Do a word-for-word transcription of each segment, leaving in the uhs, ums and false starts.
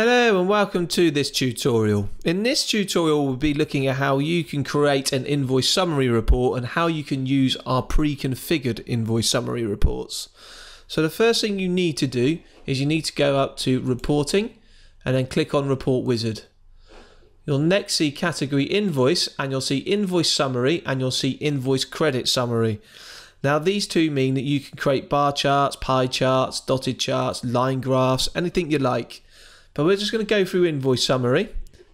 Hello and welcome to this tutorial. In this tutorial we'll be looking at how you can create an invoice summary report and how you can use our pre-configured invoice summary reports. So the first thing you need to do is you need to go up to Reporting and then click on Report Wizard. You'll next see Category Invoice and you'll see Invoice Summary and you'll see Invoice Credit Summary. Now these two mean that you can create bar charts, pie charts, dotted charts, line graphs, anything you like. But we're just going to go through Invoice Summary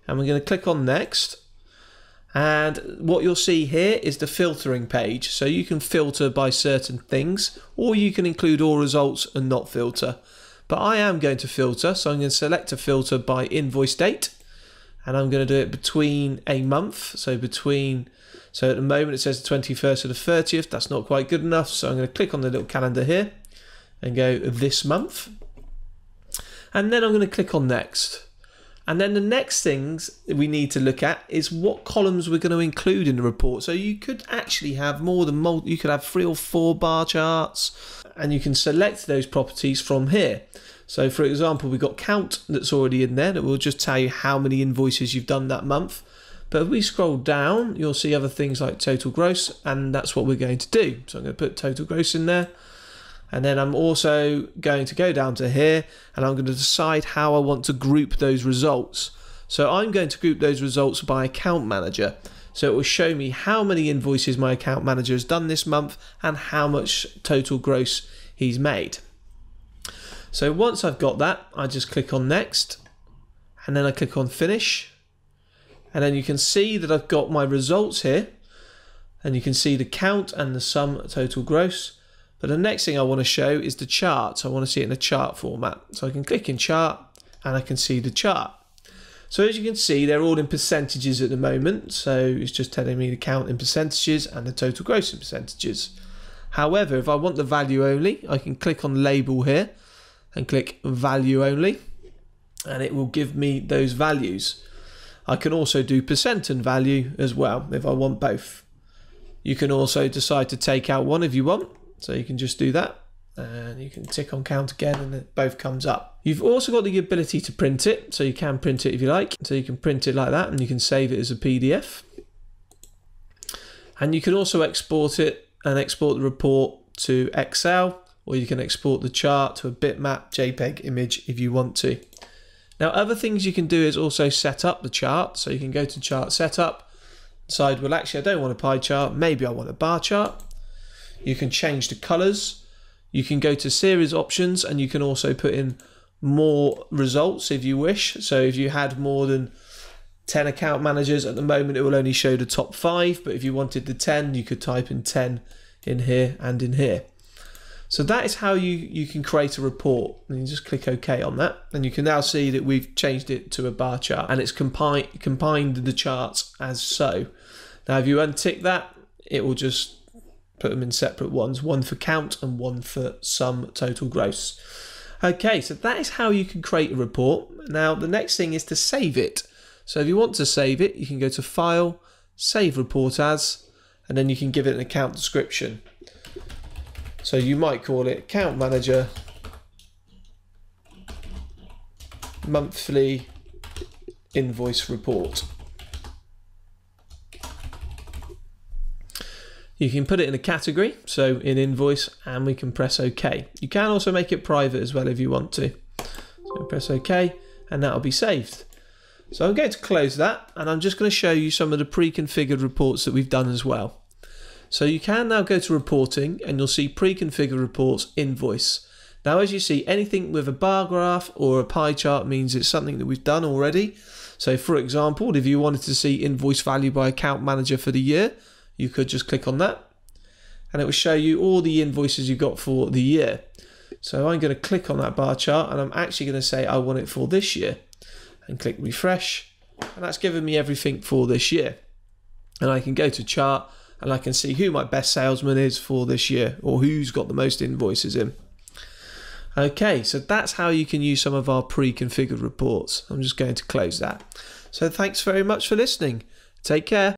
and we're going to click on Next. And what you'll see here is the filtering page. So you can filter by certain things or you can include all results and not filter. But I am going to filter, so I'm going to select a filter by invoice date. And I'm going to do it between a month. So between, so at the moment it says the twenty-first or the thirtieth. That's not quite good enough. So I'm going to click on the little calendar here and go this month. And then I'm going to click on Next. And then the next things we need to look at is what columns we're going to include in the report. So you could actually have more than, multi you could have three or four bar charts and you can select those properties from here. So for example, we've got count that's already in there that will just tell you how many invoices you've done that month. But if we scroll down, you'll see other things like total gross, and that's what we're going to do. So I'm going to put total gross in there. And then I'm also going to go down to here and I'm going to decide how I want to group those results. So I'm going to group those results by account manager. So it will show me how many invoices my account manager has done this month and how much total gross he's made. So once I've got that, I just click on Next and then I click on Finish. And then you can see that I've got my results here and you can see the count and the sum total gross. But the next thing I want to show is the chart. So I want to see it in a chart format. So I can click in Chart and I can see the chart. So as you can see, they're all in percentages at the moment. So it's just telling me the count in percentages and the total gross in percentages. However, if I want the value only, I can click on Label here and click Value Only. And it will give me those values. I can also do percent and value as well if I want both. You can also decide to take out one if you want. So you can just do that and you can tick on count again and it both comes up. You've also got the ability to print it, so you can print it if you like. So you can print it like that and you can save it as a P D F. And you can also export it and export the report to Excel, or you can export the chart to a bitmap JPEG image if you want to. Now other things you can do is also set up the chart. So you can go to Chart Setup, decide, well actually I don't want a pie chart, maybe I want a bar chart. You can change the colors. You can go to series options and you can also put in more results if you wish. So if you had more than ten account managers, at the moment it will only show the top five, but if you wanted the ten, you could type in ten in here and in here. So that is how you, you can create a report. And you just click OK on that. And you can now see that we've changed it to a bar chart and it's combined, combined the charts as so. Now if you untick that, it will just put them in separate ones, one for count and one for sum total gross. Okay, so that is how you can create a report. Now the next thing is to save it. So if you want to save it, you can go to File, Save Report As, and then you can give it an account description. So you might call it Account Manager Monthly Invoice Report. You can put it in a category, so in invoice, and we can press OK. You can also make it private as well if you want to. So press OK, and that'll be saved. So I'm going to close that, and I'm just going to show you some of the pre-configured reports that we've done as well. So you can now go to Reporting, and you'll see Pre-configured Reports, Invoice. Now as you see, anything with a bar graph or a pie chart means it's something that we've done already. So for example, if you wanted to see invoice value by account manager for the year, you could just click on that and it will show you all the invoices you've got for the year. So I'm going to click on that bar chart and I'm actually going to say I want it for this year and click refresh, and that's given me everything for this year. And I can go to chart and I can see who my best salesman is for this year or who's got the most invoices in. Okay, so that's how you can use some of our pre-configured reports. I'm just going to close that. So thanks very much for listening. Take care.